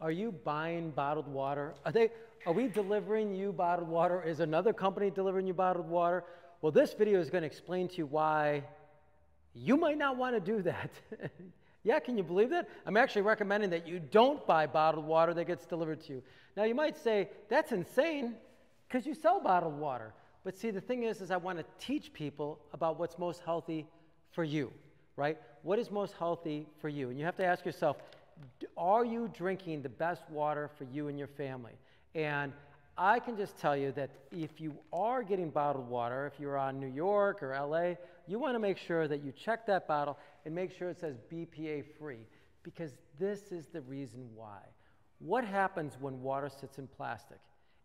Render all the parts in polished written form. Are you buying bottled water? Are we delivering you bottled water? Is another company delivering you bottled water? Well, this video is going to explain to you why you might not want to do that. Yeah, can you believe that? I'm actually recommending that you don't buy bottled water that gets delivered to you. Now, you might say, that's insane because you sell bottled water. But see, the thing is I want to teach people about what's most healthy for you, right? What is most healthy for you? And you have to ask yourself, are you drinking the best water for you and your family? And I can just tell you that if you are getting bottled water, if you're on New York or LA, you want to make sure that you check that bottle and make sure it says BPA free, because this is the reason why. What happens when water sits in plastic?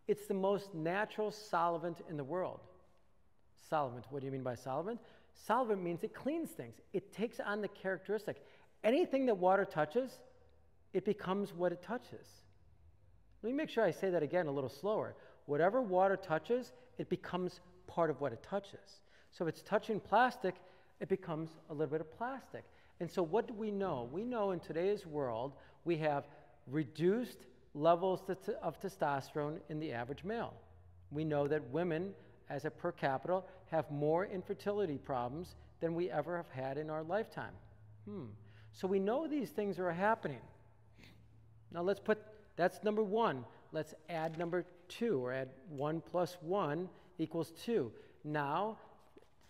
It's the most natural solvent in the world. Solvent, what do you mean by solvent? Solvent means it cleans things. It takes on the characteristic. Anything that water touches, it becomes what it touches. Let me make sure I say that again a little slower. Whatever water touches, it becomes part of what it touches. So if it's touching plastic, it becomes a little bit of plastic. And so what do we know? We know in today's world, we have reduced levels of testosterone in the average male. We know that women, as a per capita, have more infertility problems than we ever have had in our lifetime. So we know these things are happening. Now let's put, that's number one. Let's add number two, or add 1 + 1 = 2. Now,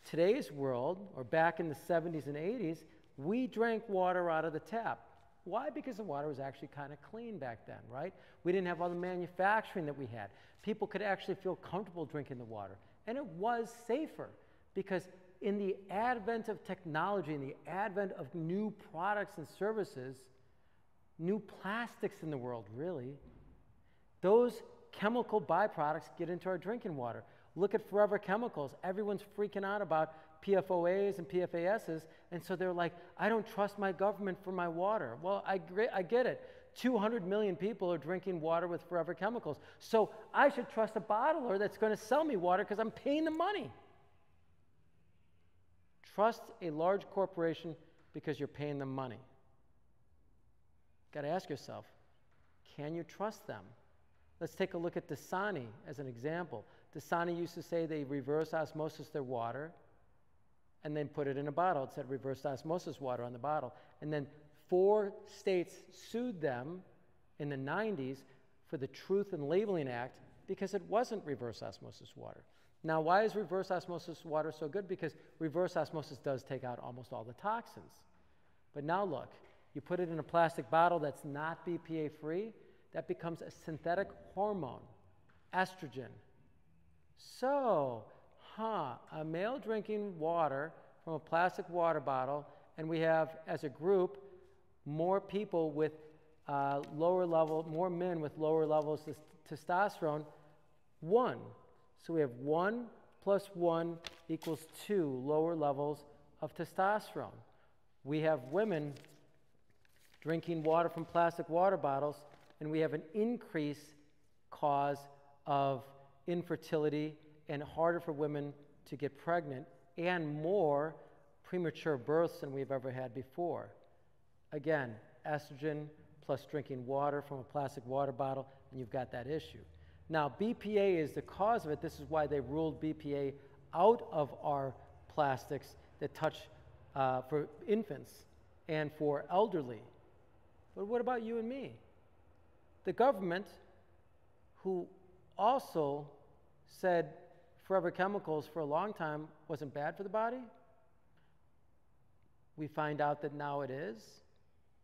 today's world, or back in the 70s and 80s, we drank water out of the tap. Why? Because the water was actually kind of clean back then, right? We didn't have all the manufacturing that we had. People could actually feel comfortable drinking the water. And it was safer, because in the advent of technology, in the advent of new products and services, new plastics in the world, really, those chemical byproducts get into our drinking water. Look at forever chemicals. Everyone's freaking out about PFOAs and PFASs, and so they're like, I don't trust my government for my water. Well, I get it. 200 million people are drinking water with forever chemicals, so I should trust a bottler that's going to sell me water because I'm paying the money. Trust a large corporation because you're paying them money. Got to ask yourself, can you trust them? Let's take a look at Dasani as an example. Dasani used to say they reverse osmosis their water and then put it in a bottle. It said reverse osmosis water on the bottle. And then 4 states sued them in the 90s for the Truth in Labeling Act because it wasn't reverse osmosis water. Now, why is reverse osmosis water so good? Because reverse osmosis does take out almost all the toxins. But now look, you put it in a plastic bottle that's not BPA free, that becomes a synthetic hormone, estrogen. So, a male drinking water from a plastic water bottle, and we have, as a group, more people with lower level, more men with lower levels of testosterone, 1. So we have 1 + 1 = 2 lower levels of testosterone. We have women drinking water from plastic water bottles, and we have an increased cause of infertility and harder for women to get pregnant, and more premature births than we've ever had before. Again, estrogen plus drinking water from a plastic water bottle, and you've got that issue. Now, BPA is the cause of it. This is why they ruled BPA out of our plastics that touch for infants and for elderly. But what about you and me? The government, who also said forever chemicals for a long time wasn't bad for the body, we find out that now it is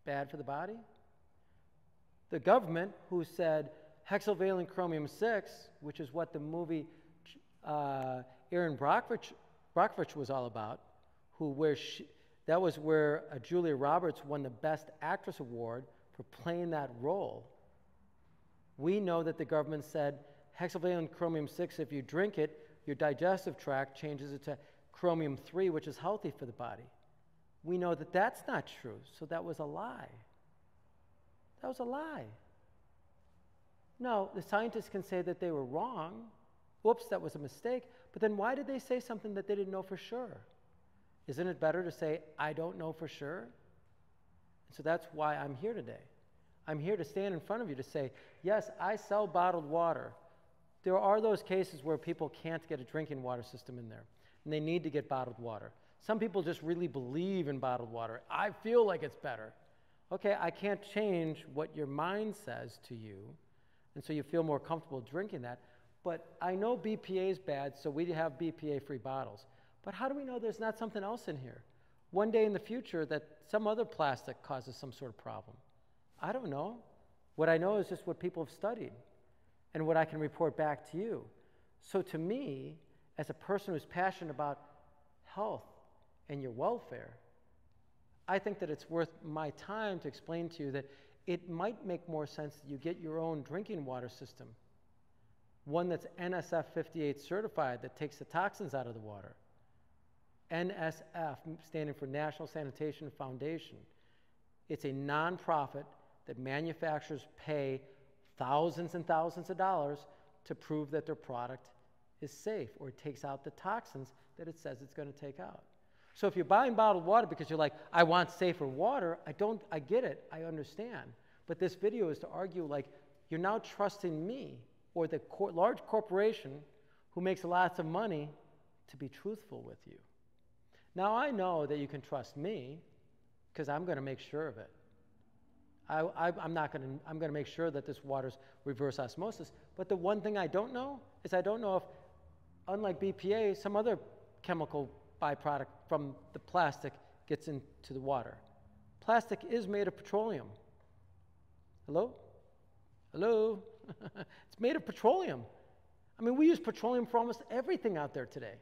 bad for the body. The government, who said hexavalent chromium-6, which is what the movie Erin Brockovich was all about, that was where Julia Roberts won the Best Actress Award for playing that role. We know that the government said hexavalent chromium-6, if you drink it, your digestive tract changes it to chromium-3, which is healthy for the body. We know that that's not true, so that was a lie. That was a lie. Now, the scientists can say that they were wrong. Whoops, that was a mistake. But then why did they say something that they didn't know for sure? Isn't it better to say, I don't know for sure? So that's why I'm here today. I'm here to stand in front of you to say, yes, I sell bottled water. There are those cases where people can't get a drinking water system in there, and they need to get bottled water. Some people just really believe in bottled water. I feel like it's better. Okay, I can't change what your mind says to you, and so you feel more comfortable drinking that. But I know BPA is bad, so we have BPA-free bottles. But how do we know there's not something else in here? One day in the future that some other plastic causes some sort of problem. I don't know. What I know is just what people have studied and what I can report back to you. So to me, as a person who's passionate about health and your welfare, I think that it's worth my time to explain to you that it might make more sense that you get your own drinking water system, one that's NSF 58 certified that takes the toxins out of the water. NSF, standing for National Sanitation Foundation. It's a nonprofit that manufacturers pay thousands and thousands of dollars to prove that their product is safe or takes out the toxins that it says it's going to take out. So if you're buying bottled water because you're like, I want safer water, I get it, I understand. But this video is to argue like, you're now trusting me or the large corporation who makes lots of money to be truthful with you. Now, I know that you can trust me because I'm going to make sure of it. I'm going to make sure that this water's reverse osmosis. But the one thing I don't know is I don't know if, unlike BPA, some other chemical byproduct from the plastic gets into the water. Plastic is made of petroleum. Hello? Hello? It's made of petroleum. I mean, we use petroleum for almost everything out there today.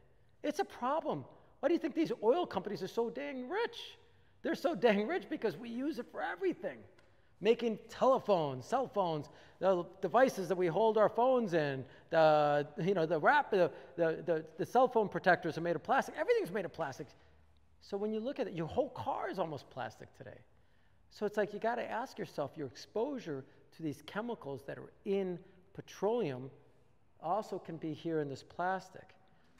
It's a problem. Why do you think these oil companies are so dang rich? They're so dang rich because we use it for everything. Making telephones, cell phones, the devices that we hold our phones in, the cell phone protectors are made of plastic. Everything's made of plastic. So when you look at it, your whole car is almost plastic today. So it's like you got to ask yourself, your exposure to these chemicals that are in petroleum also can be here in this plastic.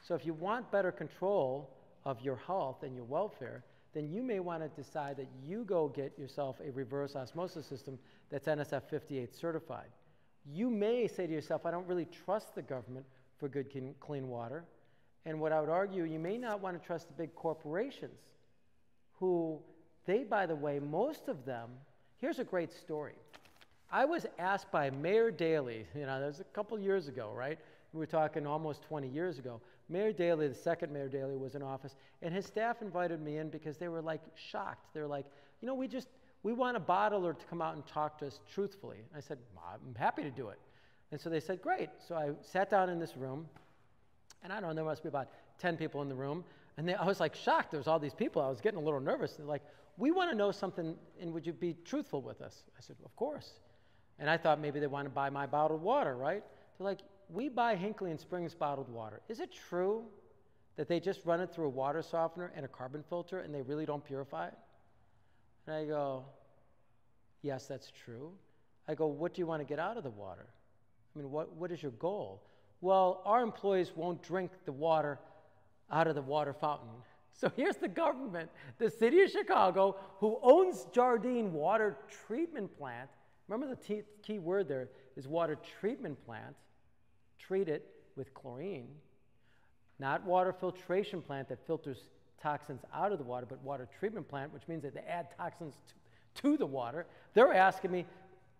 So if you want better control of your health and your welfare, then you may want to decide that you go get yourself a reverse osmosis system that's NSF 58 certified. You may say to yourself, I don't really trust the government for good, clean water. And what I would argue, you may not want to trust the big corporations who, they, by the way, most of them, here's a great story. I was asked by Mayor Daley, that was a couple years ago, right? We were talking almost 20 years ago. Mayor Daley, the second Mayor Daley, was in office, and his staff invited me in because they were like shocked. They were like, we want a bottler to come out and talk to us truthfully. And I said, I'm happy to do it. And so they said, great. So I sat down in this room, and I don't know, there must be about 10 people in the room. And I was like shocked, there was all these people. I was getting a little nervous. They're like, we want to know something, and would you be truthful with us? I said, of course. And I thought maybe they want to buy my bottled water, right? They're like, we buy Hinckley Springs bottled water. Is it true that they just run it through a water softener and a carbon filter and they really don't purify it? And I go, yes, that's true. I go, what do you want to get out of the water? I mean, what is your goal? Well, our employees won't drink the water out of the water fountain. So here's the government, the City of Chicago, who owns Jardine water treatment plant. Remember the key word there is water treatment plant. Treat it with chlorine, not water filtration plant that filters toxins out of the water, but water treatment plant, which means that they add toxins to the water. They're asking me,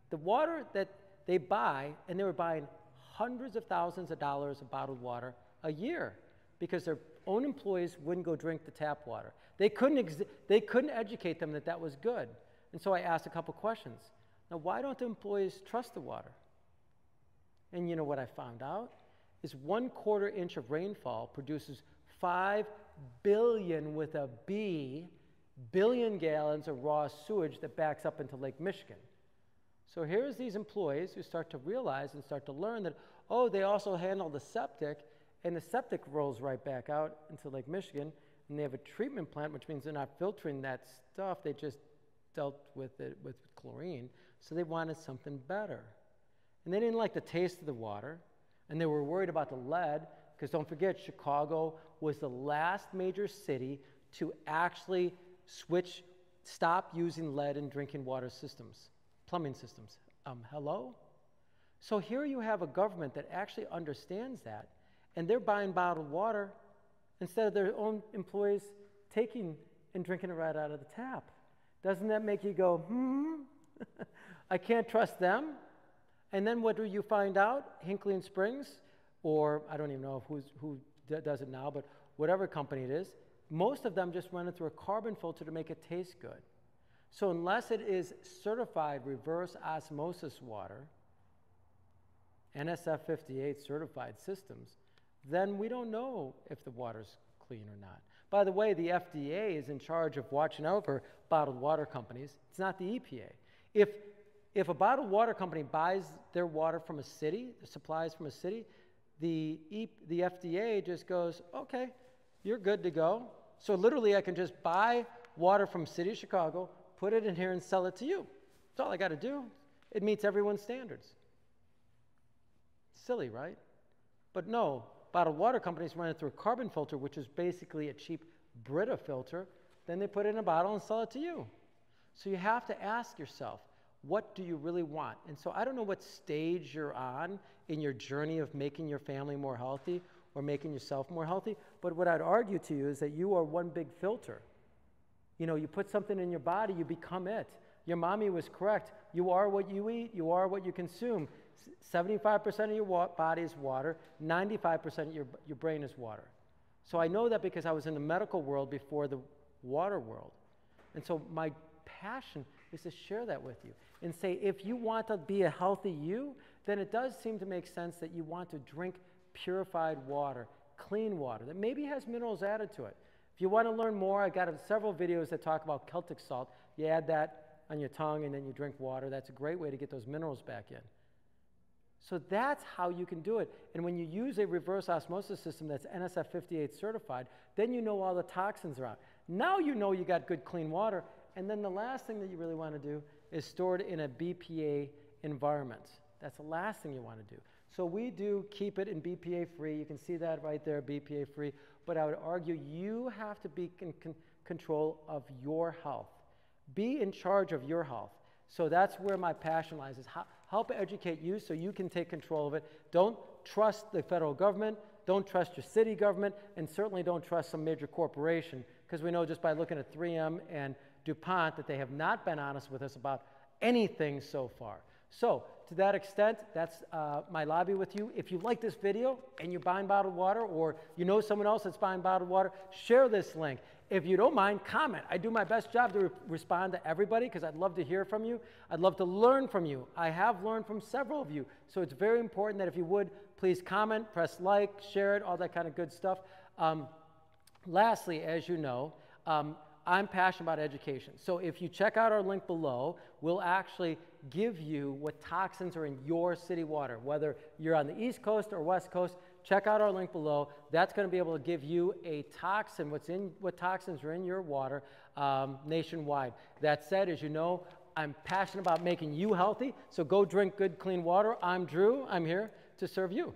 the water that they buy, and they were buying hundreds of thousands of dollars of bottled water a year because their own employees wouldn't go drink the tap water. They couldn't educate them that that was good. And so I asked a couple questions. Now, why don't the employees trust the water? And you know what I found out? Is 1/4 inch of rainfall produces 5 billion, with a B, billion gallons of raw sewage that backs up into Lake Michigan. So here's these employees who start to realize and start to learn that, oh, they also handle the septic, and the septic rolls right back out into Lake Michigan, and they have a treatment plant, which means they're not filtering that stuff, they just dealt with it with chlorine. So they wanted something better. And they didn't like the taste of the water, and they were worried about the lead, because don't forget, Chicago was the last major city to actually stop using lead in drinking water systems. plumbing systems. Hello? So here you have a government that actually understands that, and they're buying bottled water instead of their own employees taking and drinking it right out of the tap. Doesn't that make you go, I can't trust them? And then what do you find out? Hinckley Springs, or I don't even know who does it now, but whatever company it is, most of them just run it through a carbon filter to make it taste good. So unless it is certified reverse osmosis water, NSF 58 certified systems, then we don't know if the water's clean or not. By the way, the FDA is in charge of watching over bottled water companies. It's not the EPA. If a bottled water company buys their water from a city, supplies from a city, the FDA just goes, okay, you're good to go. So literally I can just buy water from City of Chicago, put it in here and sell it to you. That's all I got to do. It meets everyone's standards. Silly, right? But no, bottled water companies run it through a carbon filter, which is basically a cheap Brita filter. Then they put it in a bottle and sell it to you. So you have to ask yourself, what do you really want? And so I don't know what stage you're on in your journey of making your family more healthy or making yourself more healthy, but what I'd argue to you is that you are one big filter. You know, you put something in your body, you become it. Your mommy was correct. You are what you eat. You are what you consume. 75% of your body is water. 95% of your brain is water. So I know that because I was in the medical world before the water world. And so my passion is to share that with you and say, if you want to be a healthy you, then it does seem to make sense that you want to drink purified water, clean water that maybe has minerals added to it. If you want to learn more, I've got several videos that talk about Celtic salt. You add that on your tongue and then you drink water. That's a great way to get those minerals back in. So that's how you can do it. And when you use a reverse osmosis system that's NSF 58 certified, then you know all the toxins are out. Now you know you got good clean water. And then the last thing that you really want to do is store it in a BPA environment. That's the last thing you want to do. So we do keep it in BPA free. You can see that right there, BPA free. But I would argue you have to be in control of your health. Be in charge of your health. So that's where my passion lies, is help educate you so you can take control of it. Don't trust the federal government. Don't trust your city government, and certainly don't trust some major corporation, because we know just by looking at 3M and DuPont that they have not been honest with us about anything so far. So to that extent, that's my lobby with you. If you like this video and you're buying bottled water, or you know someone else that's buying bottled water, share this link. If you don't mind, comment. I do my best job to respond to everybody because I'd love to hear from you. I'd love to learn from you. I have learned from several of you. So it's very important that if you would, please comment, press like, share it, all that kind of good stuff. Lastly, as you know, I'm passionate about education. So if you check out our link below, we'll actually give you what toxins are in your city water, whether you're on the East Coast or West Coast. Check out our link below. That's going to be able to give you a toxin, what toxins are in your water nationwide. That said, as you know, I'm passionate about making you healthy. So go drink good, clean water. I'm Drew. I'm here to serve you.